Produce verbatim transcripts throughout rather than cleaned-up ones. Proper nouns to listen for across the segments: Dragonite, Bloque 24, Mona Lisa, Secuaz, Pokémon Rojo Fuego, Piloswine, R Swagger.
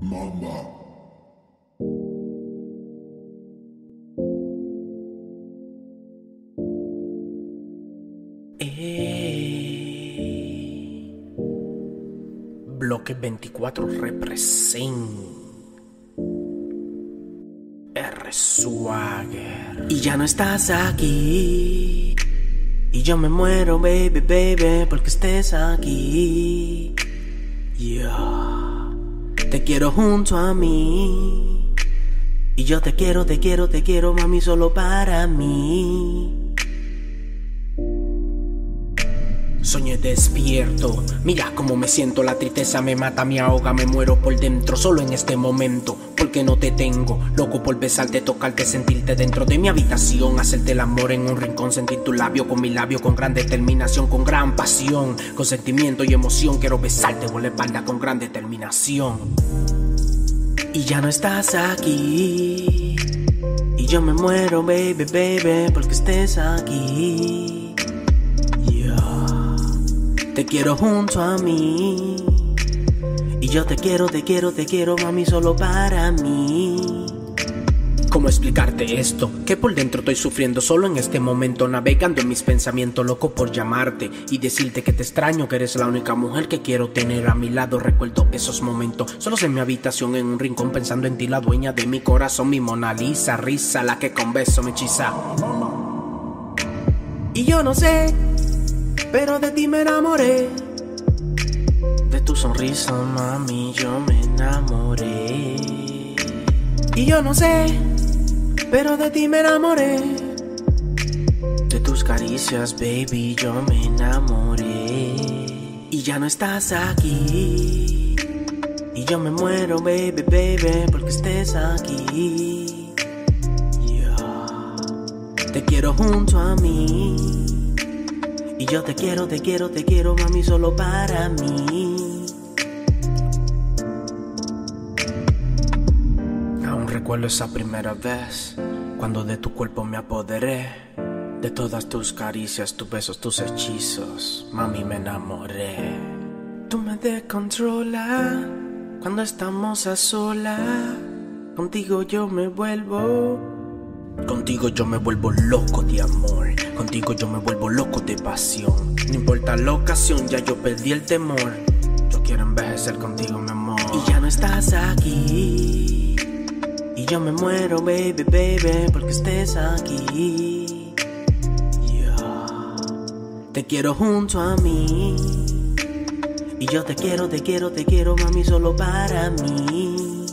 Mama. Hey. Bloque veinticuatro represent. R Swagger. Y ya no estás aquí. Y yo me muero, baby, baby, porque estés aquí. Yeah. Te quiero junto a mí. Y yo te quiero, te quiero, te quiero, mami, solo para mí. Soñé despierto, mira cómo me siento. La tristeza me mata, me ahoga, me muero por dentro. Solo en este momento, porque no te tengo. Loco por besarte, tocarte, sentirte dentro de mi habitación. Hacerte el amor en un rincón, sentir tu labio con mi labio. Con gran determinación, con gran pasión, con sentimiento y emoción. Quiero besarte por la espalda con gran determinación. Y ya no estás aquí. Y yo me muero, baby, baby, porque estés aquí. Te quiero junto a mí. Y yo te quiero, te quiero, te quiero, mami, solo para mí. ¿Cómo explicarte esto? Que por dentro estoy sufriendo solo en este momento. Navegando en mis pensamientos, loco por llamarte y decirte que te extraño, que eres la única mujer que quiero tener a mi lado. Recuerdo esos momentos, solos en mi habitación, en un rincón pensando en ti, la dueña de mi corazón. Mi Mona Lisa, risa, la que con beso me hechiza. Y yo no sé, pero de ti me enamoré. De tu sonrisa, mami, yo me enamoré. Y yo no sé, pero de ti me enamoré. De tus caricias, baby, yo me enamoré. Y ya no estás aquí. Y yo me muero, baby, baby, porque estés aquí. Yeah. Te quiero junto a mí. Y yo te quiero, te quiero, te quiero, mami, solo para mí. Aún recuerdo esa primera vez, cuando de tu cuerpo me apoderé. De todas tus caricias, tus besos, tus hechizos, mami, me enamoré. Tú me descontrolas, cuando estamos a solas. Contigo yo me vuelvo. Contigo yo me vuelvo loco de amor. Contigo yo me vuelvo loco de pasión. No importa la ocasión, ya yo perdí el temor. Yo quiero envejecer contigo, mi amor. Y ya no estás aquí. Y yo me muero, baby, baby, porque estés aquí. Yeah. Te quiero junto a mí. Y yo te quiero, te quiero, te quiero, mami, solo para mí.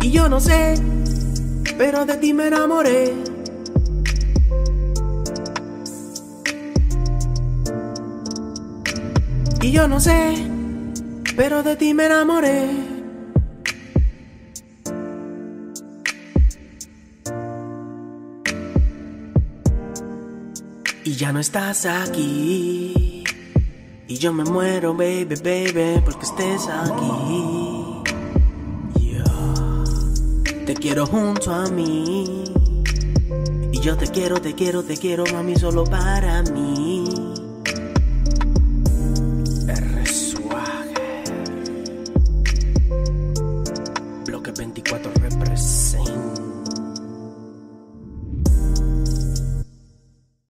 Y yo no sé, pero de ti me enamoré. Y yo no sé, pero de ti me enamoré. Y ya no estás aquí. Y yo me muero, baby, baby, porque estés aquí. Te quiero junto a mí. Y yo te quiero, te quiero, te quiero, mami, solo para mí.